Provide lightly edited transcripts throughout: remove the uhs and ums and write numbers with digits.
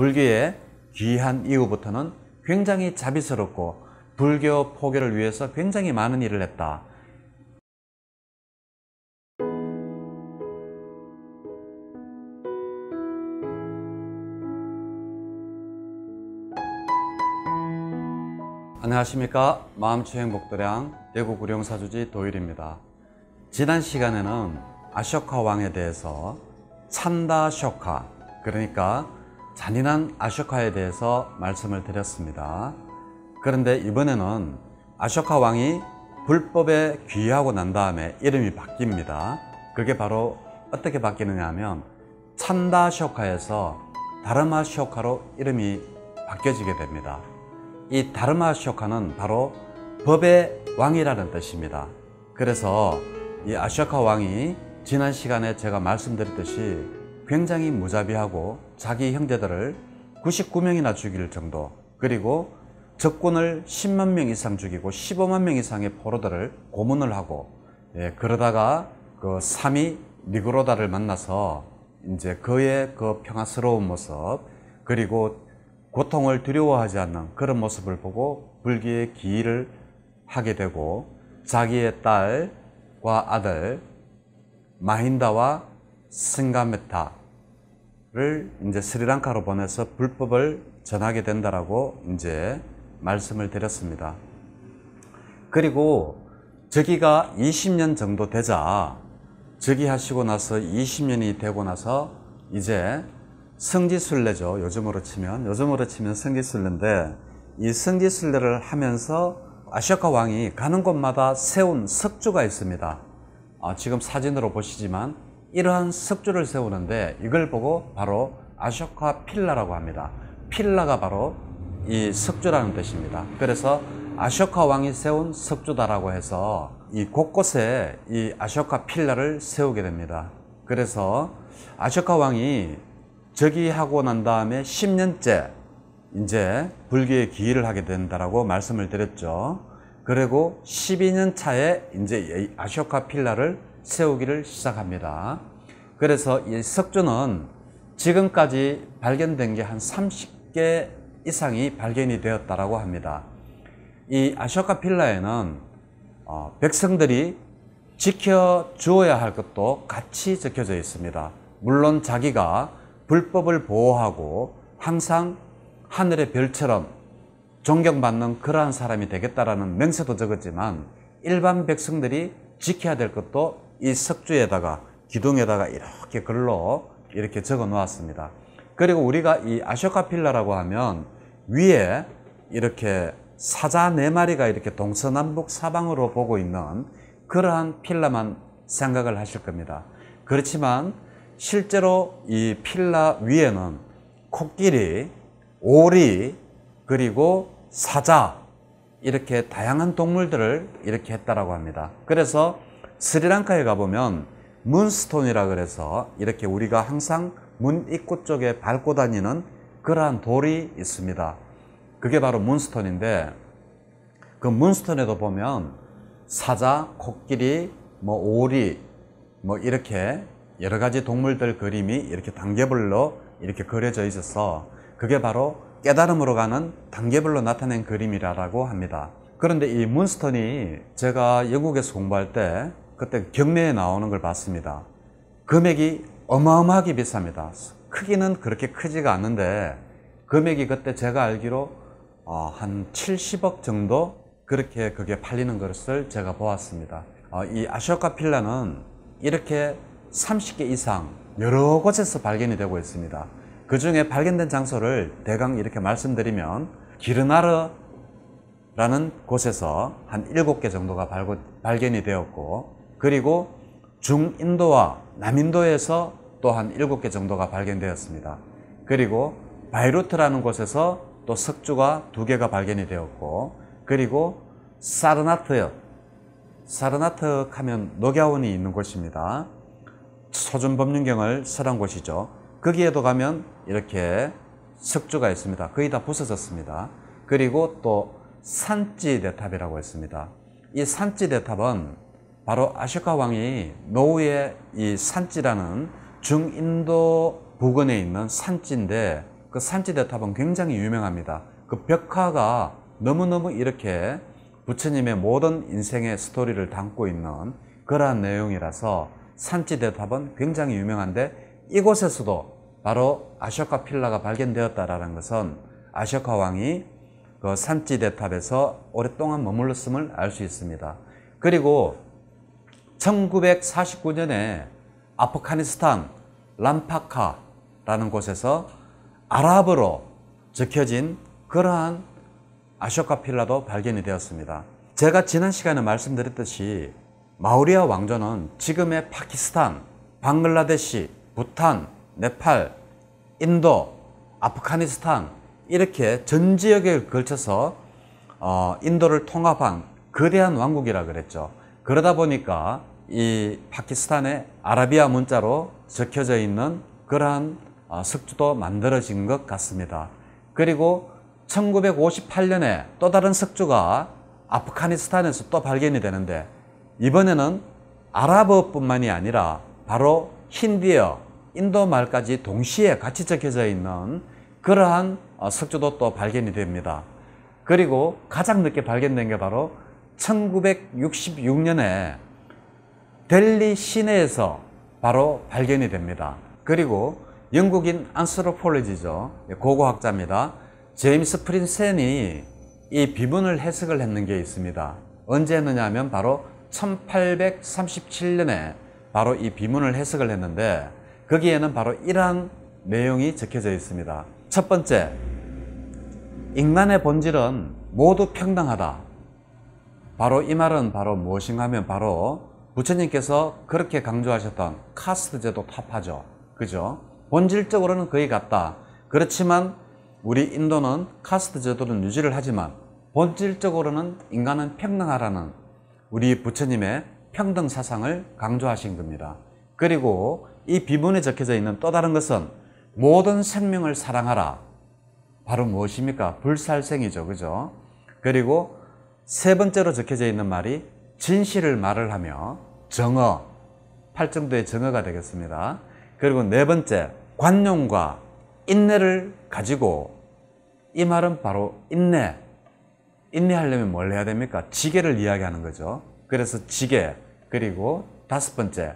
불교의 귀한 이후부터는 굉장히 자비스럽고 불교 포교를 위해서 굉장히 많은 일을 했다. 안녕하십니까. 마음추행복도량 대구구룡사주지 도일입니다. 지난 시간에는 아쇼카 왕에 대해서 찬다쇼카, 그러니까 잔인한 아쇼카에 대해서 말씀을 드렸습니다. 그런데 이번에는 아쇼카 왕이 불법에 귀의하고 난 다음에 이름이 바뀝니다. 그게 바로 어떻게 바뀌느냐 하면 찬다쇼카에서 다르마아쇼카로 이름이 바뀌어지게 됩니다. 이 다르마아쇼카는 바로 법의 왕이라는 뜻입니다. 그래서 이 아쇼카 왕이 지난 시간에 제가 말씀드렸듯이 굉장히 무자비하고 자기 형제들을 99명이나 죽일 정도, 그리고 적군을 10만 명 이상 죽이고 15만 명 이상의 포로들을 고문을 하고, 그러다가 그 사미 니그로다를 만나서 이제 그의 그 평화스러운 모습, 그리고 고통을 두려워하지 않는 그런 모습을 보고 불교의 기의를 하게 되고, 자기의 딸과 아들 마힌다와 승가메타를 이제 스리랑카로 보내서 불법을 전하게 된다라고 이제 말씀을 드렸습니다. 그리고 즉위가 20년 정도 되자, 즉위하시고 나서 20년이 되고 나서 이제 성지순례죠. 요즘으로 치면 성지순례인데, 이 성지순례를 하면서 아쇼카 왕이 가는 곳마다 세운 석주가 있습니다. 지금 사진으로 보시지만 이러한 석주를 세우는데, 이걸 보고 바로 아쇼카 필라라고 합니다. 필라가 바로 이 석주라는 뜻입니다. 그래서 아쇼카 왕이 세운 석주다라고 해서 이 곳곳에 이 아쇼카 필라를 세우게 됩니다. 그래서 아쇼카 왕이 즉위하고 난 다음에 10년째 이제 불교의 기의를 하게 된다라고 말씀을 드렸죠. 그리고 12년 차에 이제 아쇼카 필라를 세우기를 시작합니다. 그래서 이 석주는 지금까지 발견된 게 한 30개 이상이 발견이 되었다라고 합니다. 이 아쇼카 필라에는 백성들이 지켜주어야 할 것도 같이 적혀져 있습니다. 물론 자기가 불법을 보호하고 항상 하늘의 별처럼 존경받는 그러한 사람이 되겠다라는 맹세도 적었지만, 일반 백성들이 지켜야 될 것도 이 석주에다가, 기둥에다가 이렇게 글로 이렇게 적어 놓았습니다. 그리고 우리가 이 아쇼카 필라라고 하면 위에 이렇게 사자 4마리가 이렇게 동서남북 사방으로 보고 있는 그러한 필라만 생각을 하실 겁니다. 그렇지만 실제로 이 필라 위에는 코끼리, 오리, 그리고 사자, 이렇게 다양한 동물들을 이렇게 했다라고 합니다. 그래서 스리랑카에 가보면 문스톤이라 그래서 이렇게 우리가 항상 문 입구 쪽에 밟고 다니는 그러한 돌이 있습니다. 그게 바로 문스톤인데, 그 문스톤에도 보면 사자, 코끼리, 오리, 이렇게 여러 가지 동물들 그림이 이렇게 단계별로 이렇게 그려져 있어서 그게 바로 깨달음으로 가는 단계별로 나타낸 그림이라고 합니다. 그런데 이 문스톤이 제가 영국에서 공부할 때 그때 경매에 나오는 걸 봤습니다. 금액이 어마어마하게 비쌉니다. 크기는 그렇게 크지가 않는데 금액이 그때 제가 알기로 한 70억 정도 그렇게 그게 팔리는 것을 제가 보았습니다. 이 아쇼카 필라는 이렇게 30개 이상 여러 곳에서 발견이 되고 있습니다. 그 중에 발견된 장소를 대강 이렇게 말씀드리면, 기르나르라는 곳에서 한 7개 정도가 발견이 되었고, 그리고 중인도와 남인도에서 또 한 7개 정도가 발견되었습니다. 그리고 바이루트라는 곳에서 또 석주가 2개가 발견이 되었고, 그리고 사르나트 하면 녹야원이 있는 곳입니다. 소준법륜경을 설한 곳이죠. 거기에도 가면 이렇게 석주가 있습니다. 거의 다 부서졌습니다. 그리고 또 산지대탑이라고 있습니다. 이 산지대탑은 바로 아쇼카 왕이 노후에 이 산지라는 중인도 부근에 있는 산지인데, 그 산지대탑은 굉장히 유명합니다. 그 벽화가 너무너무 이렇게 부처님의 모든 인생의 스토리를 담고 있는 그러한 내용이라서 산지대탑은 굉장히 유명한데, 이곳에서도 바로 아쇼카 필라가 발견되었다라는 것은 아쇼카 왕이 그 산지대탑에서 오랫동안 머물렀음을 알 수 있습니다. 그리고 1949년에 아프가니스탄 람파카라는 곳에서 아랍어로 적혀진 그러한 아쇼카 필라도 발견이 되었습니다. 제가 지난 시간에 말씀드렸듯이 마우리아 왕조는 지금의 파키스탄, 방글라데시, 부탄, 네팔, 인도, 아프가니스탄 이렇게 전 지역에 걸쳐서 인도를 통합한 거대한 왕국이라 그랬죠. 그러다 보니까 이 파키스탄의 아라비아 문자로 적혀져 있는 그러한 석주도 만들어진 것 같습니다. 그리고 1958년에 또 다른 석주가 아프가니스탄에서 또 발견이 되는데, 이번에는 아랍어뿐만이 아니라 바로 힌디어, 인도 말까지 동시에 같이 적혀져 있는 그러한 석주도 또 발견이 됩니다. 그리고 가장 늦게 발견된 게 바로 1966년에 델리 시내에서 바로 발견이 됩니다. 그리고 영국인 안스트로폴리지죠. 고고학자입니다. 제임스 프린센이 이 비문을 해석을 했는 게 있습니다. 언제 했느냐 하면 바로 1837년에 바로 이 비문을 해석을 했는데, 거기에는 바로 이러한 내용이 적혀져 있습니다. 첫 번째, 인간의 본질은 모두 평등하다. 바로 이 말은 바로 무엇인가 하면 바로 부처님께서 그렇게 강조하셨던 카스트 제도 타파죠. 그죠? 본질적으로는 거의 같다. 그렇지만 우리 인도는 카스트 제도를 유지를 하지만 본질적으로는 인간은 평등하라는 우리 부처님의 평등 사상을 강조하신 겁니다. 그리고 이 비문에 적혀져 있는 또 다른 것은 모든 생명을 사랑하라. 바로 무엇입니까? 불살생이죠. 그죠? 그리고 세 번째로 적혀져 있는 말이 진실을 말을 하며 정어, 팔정도의 정어가 되겠습니다. 그리고 네 번째, 관용과 인내를 가지고, 이 말은 바로 인내하려면 뭘 해야 됩니까? 지계를 이야기하는 거죠. 그래서 지계. 그리고 다섯 번째,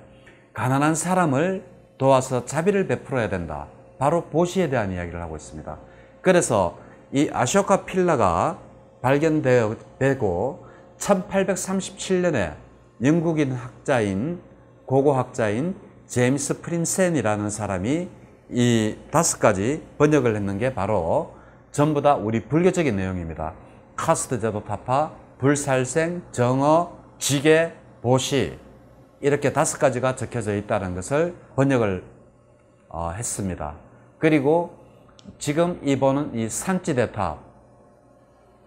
가난한 사람을 도와서 자비를 베풀어야 된다. 바로 보시에 대한 이야기를 하고 있습니다. 그래서 이 아쇼카 필라가 발견되고 1837년에 영국인 학자인, 고고학자인 제임스 프린센이라는 사람이 이 다섯 가지 번역을 했는 게 바로 전부 다 우리 불교적인 내용입니다. 카스트 제도 타파, 불살생, 정어, 지계, 보시, 이렇게 다섯 가지가 적혀져 있다는 것을 번역을 했습니다. 그리고 지금 이 보는 이 산지대탑,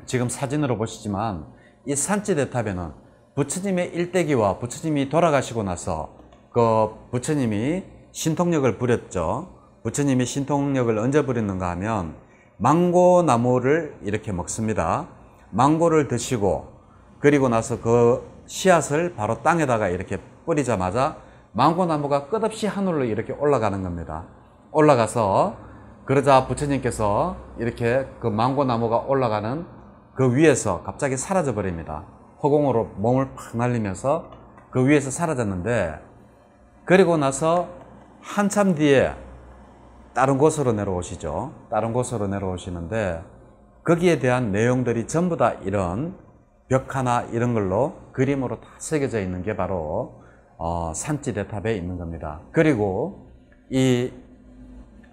지금 사진으로 보시지만 이 산지대탑에는 부처님의 일대기와 부처님이 돌아가시고 나서 그 부처님이 신통력을 부렸죠. 부처님이 신통력을 언제 부렸는가 하면 망고나무를 이렇게 먹습니다. 망고를 드시고 그리고 나서 그 씨앗을 바로 땅에다가 이렇게 뿌리자마자 망고나무가 끝없이 하늘로 이렇게 올라가는 겁니다. 올라가서 그러자 부처님께서 이렇게 그 망고나무가 올라가는 그 위에서 갑자기 사라져 버립니다. 허공으로 몸을 팍 날리면서 그 위에서 사라졌는데, 그리고 나서 한참 뒤에 다른 곳으로 내려오시죠. 다른 곳으로 내려오시는데 거기에 대한 내용들이 전부 다 이런 벽화나 이런 걸로 그림으로 다 새겨져 있는 게 바로 산지대탑에 있는 겁니다. 그리고 이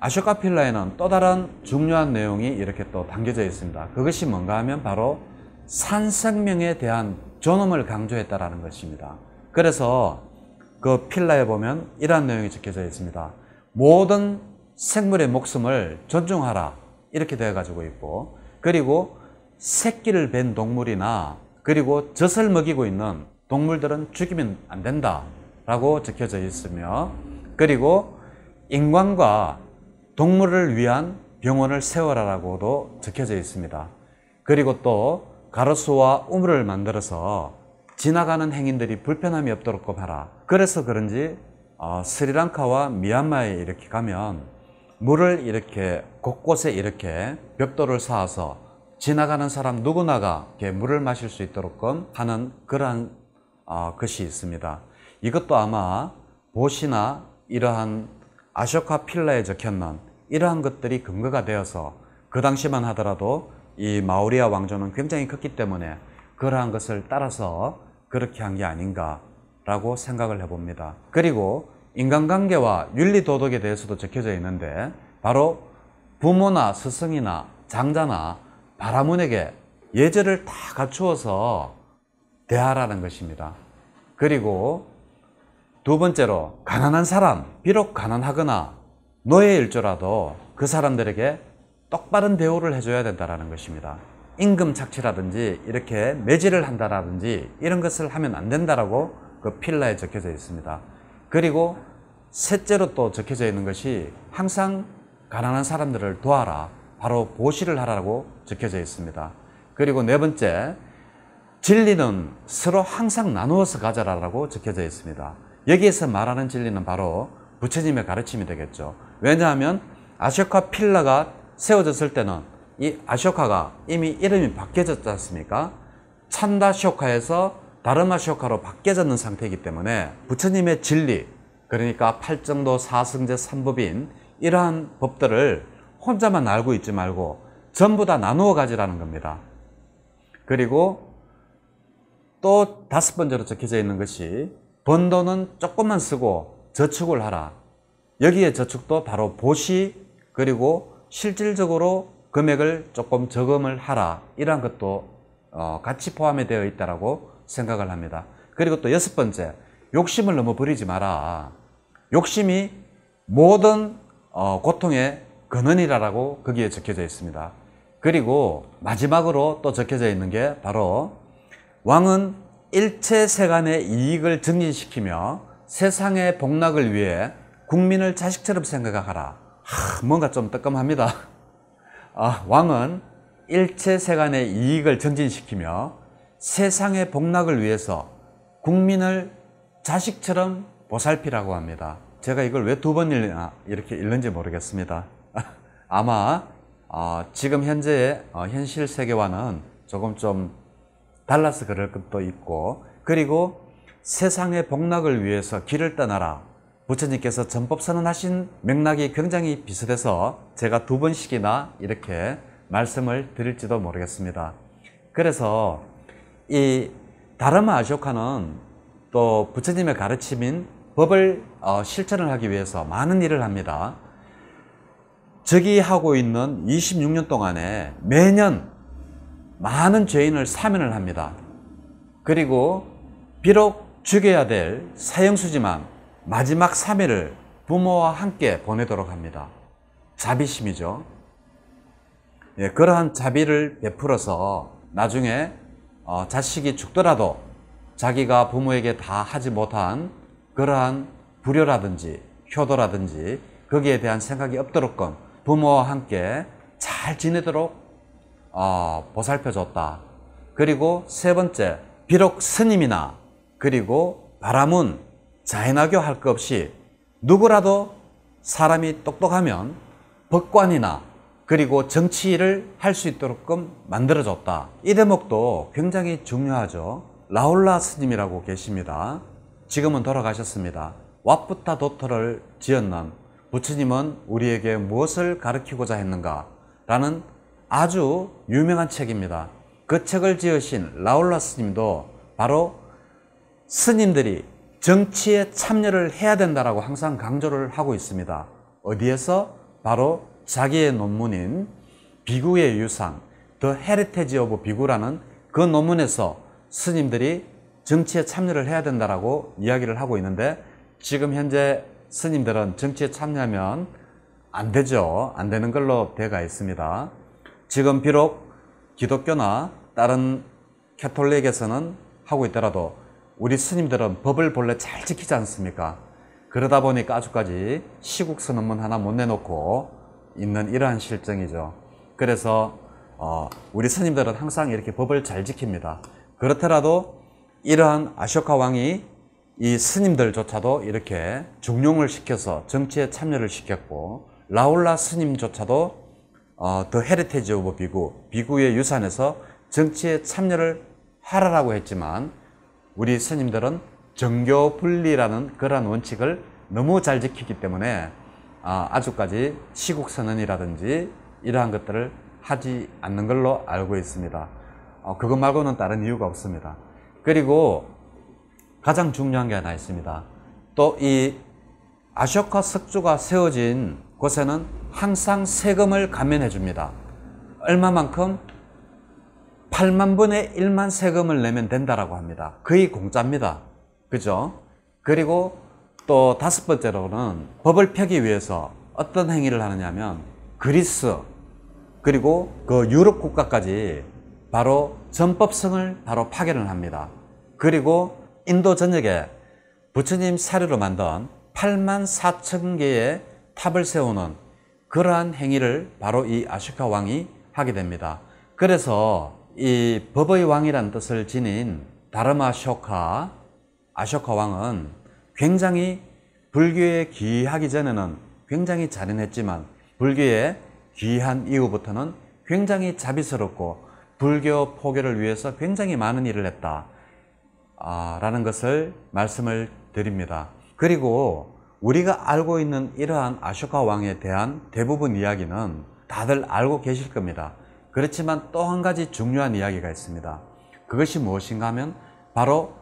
아쇼카 필라에는 또 다른 중요한 내용이 이렇게 또 담겨져 있습니다. 그것이 뭔가 하면 바로 산생명에 대한 존엄을 강조했다라는 것입니다. 그래서 그 필라에 보면 이러한 내용이 적혀져 있습니다. 모든 생물의 목숨을 존중하라, 이렇게 되어 가지고 있고, 그리고 새끼를 뵌 동물이나 그리고 젖을 먹이고 있는 동물들은 죽이면 안 된다 라고 적혀져 있으며, 그리고 인간과 동물을 위한 병원을 세워라라고도 적혀져 있습니다. 그리고 또 가로수와 우물을 만들어서 지나가는 행인들이 불편함이 없도록 하라. 그래서 그런지 스리랑카와 미얀마에 이렇게 가면 물을 이렇게 곳곳에 이렇게 벽돌을 쌓아서 지나가는 사람 누구나가 이렇게 물을 마실 수 있도록 하는 그러한 것이 있습니다. 이것도 아마 봇이나 이러한 아쇼카 필라에 적혀있는 이러한 것들이 근거가 되어서 그 당시만 하더라도 이 마오리아 왕조는 굉장히 컸기 때문에 그러한 것을 따라서 그렇게 한 게 아닌가라고 생각을 해봅니다. 그리고 인간관계와 윤리도덕에 대해서도 적혀져 있는데 바로 부모나 스승이나 장자나 바라문에게 예절을 다 갖추어서 대하라는 것입니다. 그리고 두 번째로 가난한 사람, 비록 가난하거나 노예일조라도 그 사람들에게 똑바른 대우를 해줘야 된다는 것입니다. 임금 착취라든지 이렇게 매질을 한다라든지 이런 것을 하면 안 된다라고 그 필라에 적혀져 있습니다. 그리고 셋째로 또 적혀져 있는 것이 항상 가난한 사람들을 도와라, 바로 보시를 하라고 적혀져 있습니다. 그리고 네 번째, 진리는 서로 항상 나누어서 가져라라고 적혀져 있습니다. 여기에서 말하는 진리는 바로 부처님의 가르침이 되겠죠. 왜냐하면 아쇼카 필라가 세워졌을 때는 이 아쇼카가 이미 이름이 바뀌어졌지 않습니까? 찬다쇼카에서 다르마아쇼카로 바뀌어졌는 상태이기 때문에 부처님의 진리, 그러니까 팔정도 사승제 삼법인 이러한 법들을 혼자만 알고 있지 말고 전부 다 나누어 가지라는 겁니다. 그리고 또 다섯 번째로 적혀져 있는 것이 번 돈은 조금만 쓰고 저축을 하라. 여기에 저축도 바로 보시, 그리고 실질적으로 금액을 조금 저금을 하라, 이러한 것도 같이 포함이 되어 있다고 생각을 합니다. 그리고 또 여섯 번째, 욕심을 너무 버리지 마라. 욕심이 모든 고통의 근원이라고 거기에 적혀져 있습니다. 그리고 마지막으로 또 적혀져 있는 게 바로 왕은 일체 세간의 이익을 증진시키며 세상의 복락을 위해 국민을 자식처럼 생각하라. 뭔가 좀 뜨끔합니다. 왕은 일체 세간의 이익을 증진시키며 세상의 복락을 위해서 국민을 자식처럼 보살피라고 합니다. 제가 이걸 왜 두 번 이렇게 읽는지 모르겠습니다. 아마 지금 현재의 현실 세계와는 조금 좀 달라서 그럴 것도 있고, 그리고 세상의 복락을 위해서 길을 떠나라, 부처님께서 전법 선언하신 맥락이 굉장히 비슷해서 제가 두 번씩이나 이렇게 말씀을 드릴지도 모르겠습니다. 그래서 이 다르마아쇼카는 또 부처님의 가르침인 법을 실천을 하기 위해서 많은 일을 합니다. 저기 하고 있는 26년 동안에 매년 많은 죄인을 사면을 합니다. 그리고 비록 죽여야 될 사형수지만 마지막 3일을 부모와 함께 보내도록 합니다. 자비심이죠. 예, 그러한 자비를 베풀어서 나중에 자식이 죽더라도 자기가 부모에게 다 하지 못한 그러한 불효라든지 효도라든지 거기에 대한 생각이 없도록 부모와 함께 잘 지내도록 보살펴줬다. 그리고 세 번째, 비록 스님이나 그리고 바라문, 자애나교 할 것 없이 누구라도 사람이 똑똑하면 법관이나 그리고 정치를 할 수 있도록 만들어줬다. 이 대목도 굉장히 중요하죠. 라울라 스님이라고 계십니다. 지금은 돌아가셨습니다. 왓부타 도토를 지었는 부처님은 우리에게 무엇을 가르치고자 했는가 라는 아주 유명한 책입니다. 그 책을 지으신 라울라 스님도 바로 스님들이 정치에 참여를 해야 된다라고 항상 강조를 하고 있습니다. 어디에서? 바로 자기의 논문인 비구의 유상, The Heritage of 비구라는 그 논문에서 스님들이 정치에 참여를 해야 된다라고 이야기를 하고 있는데, 지금 현재 스님들은 정치에 참여하면 안 되죠. 안 되는 걸로 되어 있습니다. 지금 비록 기독교나 다른 캐톨릭에서는 하고 있더라도 우리 스님들은 법을 본래 잘 지키지 않습니까? 그러다 보니까 아직까지 시국서 논문 하나 못 내놓고 있는 이러한 실정이죠. 그래서 우리 스님들은 항상 이렇게 법을 잘 지킵니다. 그렇더라도 이러한 아쇼카 왕이 이 스님들조차도 이렇게 중용을 시켜서 정치에 참여를 시켰고, 라울라 스님조차도 더 헤리티지 오브 비구, 비구의 유산에서 정치에 참여를 하라라고 했지만 우리 스님들은 정교 분리라는 그러한 원칙을 너무 잘 지키기 때문에 아주까지 시국선언이라든지 이러한 것들을 하지 않는 걸로 알고 있습니다. 그것 말고는 다른 이유가 없습니다. 그리고 가장 중요한 게 하나 있습니다. 또 이 아쇼카 석주가 세워진 곳에는 항상 세금을 감면해 줍니다. 얼마만큼? 8만분의 1만 세금을 내면 된다라고 합니다. 거의 공짜입니다. 그죠? 그리고 또 5번째로는 법을 펴기 위해서 어떤 행위를 하느냐면 그리스 그리고 그 유럽 국가까지 바로 전법성을 바로 파견을 합니다. 그리고 인도 전역에 부처님 사료로 만든 84,000개의 탑을 세우는 그러한 행위를 바로 이 아쇼카 왕이 하게 됩니다. 그래서 이 법의 왕이라는 뜻을 지닌 다르마아쇼카, 아쇼카 왕은 굉장히 불교에 귀의하기 전에는 굉장히 잔인했지만 불교에 귀의한 이후부터는 굉장히 자비스럽고 불교 포교를 위해서 굉장히 많은 일을 했다 라는 것을 말씀을 드립니다. 그리고 우리가 알고 있는 이러한 아쇼카 왕에 대한 대부분 이야기는 다들 알고 계실 겁니다. 그렇지만 또 한 가지 중요한 이야기가 있습니다. 그것이 무엇인가 하면 바로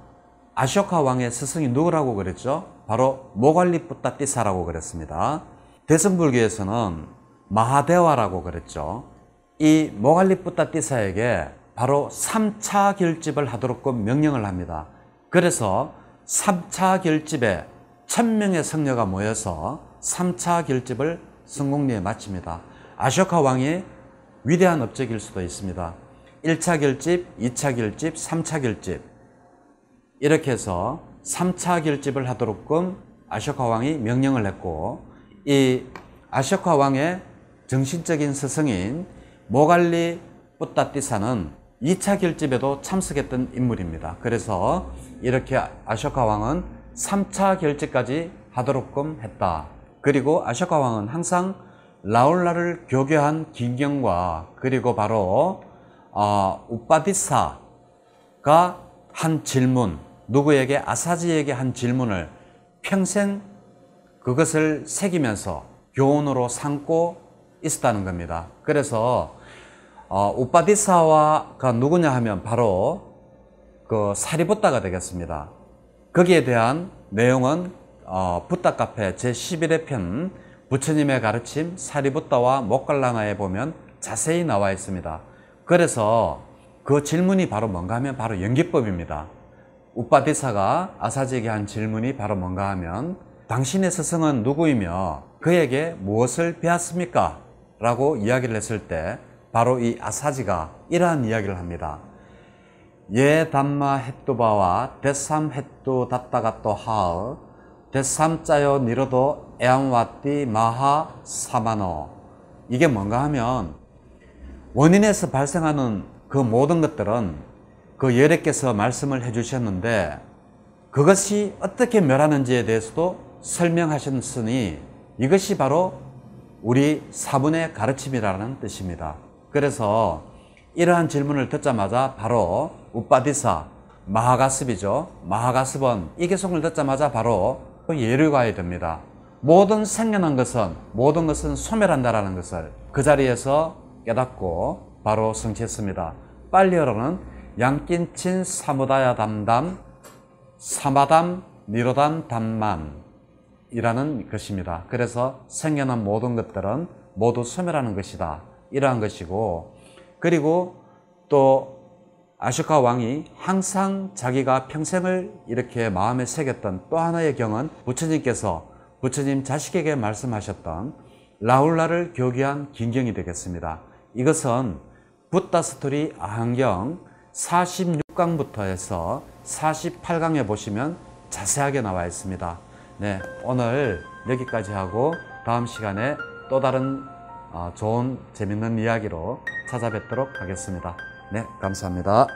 아쇼카 왕의 스승이 누구라고 그랬죠? 바로 모갈리뿌따띠사라고 그랬습니다. 대승불교에서는 마하대와라고 그랬죠. 이 모갈리뿌따띠사에게 바로 3차 결집을 하도록 명령을 합니다. 그래서 3차 결집에 1000명의 성녀가 모여서 3차 결집을 성공리에 마칩니다. 아쇼카 왕이 위대한 업적일 수도 있습니다. 1차 결집, 2차 결집, 3차 결집 이렇게 해서 3차 결집을 하도록 아쇼카 왕이 명령을 했고 이 아쇼카 왕의 정신적인 스승인 모갈리 뿌따띠사는 2차 결집에도 참석했던 인물입니다. 그래서 이렇게 아쇼카 왕은 3차 결집까지 하도록 했다. 그리고 아쇼카 왕은 항상 라울라를 교교한 김경과 그리고 바로 우빠디사가 한 질문, 누구에게 아사지에게 한 질문을 평생 그것을 새기면서 교훈으로 삼고 있었다는 겁니다. 그래서 우빠디사가 누구냐 하면 바로 그 사리붓다가 되겠습니다. 거기에 대한 내용은 붓다 카페 제11회 편 부처님의 가르침 사리붓다와 목갈랑아에 보면 자세히 나와 있습니다. 그래서 그 질문이 바로 뭔가 하면 바로 연기법입니다. 우빠디사가 아사지에게 한 질문이 바로 뭔가 하면 당신의 스승은 누구이며 그에게 무엇을 배웠습니까? 라고 이야기를 했을 때 바로 이 아사지가 이러한 이야기를 합니다. 예 담마 헷두바와 데삼 헷두 닷다가또 하으 데삼짜요 니로도 에암와띠 마하 사마노. 이게 뭔가 하면 원인에서 발생하는 그 모든 것들은 그 여래께서 말씀을 해주셨는데 그것이 어떻게 멸하는지에 대해서도 설명하셨으니 이것이 바로 우리 사분의 가르침이라는 뜻입니다. 그래서 이러한 질문을 듣자마자 바로 우빠디사 마하가습이죠. 마하가습은 이 개송을 듣자마자 바로 예류가에 됩니다. 모든 생겨난 것은 모든 것은 소멸한다라는 것을 그 자리에서 깨닫고 바로 성취했습니다. 빨리어로는 양낀친 사무다야 담담 사마담 니로담 담만 이라는 것입니다. 그래서 생겨난 모든 것들은 모두 소멸하는 것이다. 이러한 것이고 그리고 또 아쇼카 왕이 항상 자기가 평생을 이렇게 마음에 새겼던 또 하나의 경은 부처님께서 부처님 자식에게 말씀하셨던 라울라를 교귀한 긴경이 되겠습니다. 이것은 붓다스토리 아한경 46강부터 해서 48강에 보시면 자세하게 나와 있습니다. 네, 오늘 여기까지 하고 다음 시간에 또 다른 좋은 재밌는 이야기로 찾아뵙도록 하겠습니다. 네, 감사합니다.